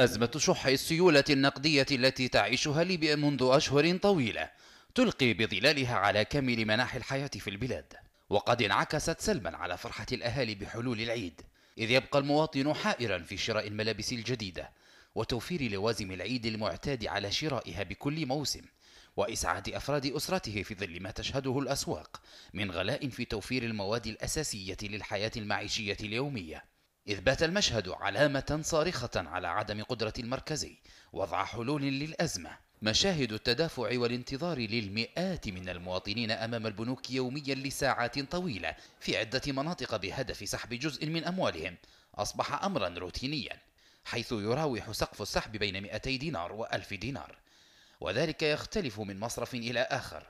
أزمة شح السيولة النقدية التي تعيشها ليبيا منذ أشهر طويلة تلقي بظلالها على كامل مناحي الحياة في البلاد، وقد انعكست سلبا على فرحة الأهالي بحلول العيد، إذ يبقى المواطن حائرا في شراء الملابس الجديدة وتوفير لوازم العيد المعتاد على شرائها بكل موسم، وإسعاد أفراد أسرته في ظل ما تشهده الأسواق من غلاء في توفير المواد الأساسية للحياة المعيشية اليومية، إذ بات المشهد علامة صارخة على عدم قدرة المركزي وضع حلول للأزمة. مشاهد التدافع والانتظار للمئات من المواطنين أمام البنوك يوميا لساعات طويلة في عدة مناطق بهدف سحب جزء من أموالهم أصبح أمرا روتينيا، حيث يراوح سقف السحب بين 200 دينار و1000 دينار، وذلك يختلف من مصرف إلى آخر.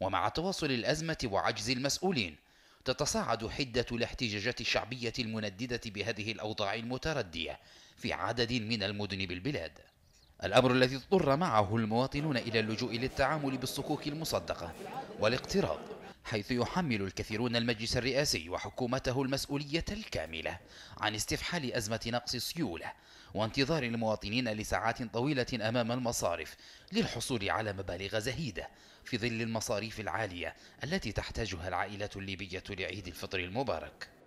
ومع تواصل الأزمة وعجز المسؤولين تتصاعد حدة الاحتجاجات الشعبية المنددة بهذه الأوضاع المتردية في عدد من المدن بالبلاد، الأمر الذي اضطر معه المواطنون إلى اللجوء للتعامل بالصكوك المصدقة والاقتراض، حيث يحمل الكثيرون المجلس الرئاسي وحكومته المسؤولية الكاملة عن استفحال أزمة نقص السيولة وانتظار المواطنين لساعات طويلة أمام المصارف للحصول على مبالغ زهيدة في ظل المصاريف العالية التي تحتاجها العائلة الليبية لعيد الفطر المبارك.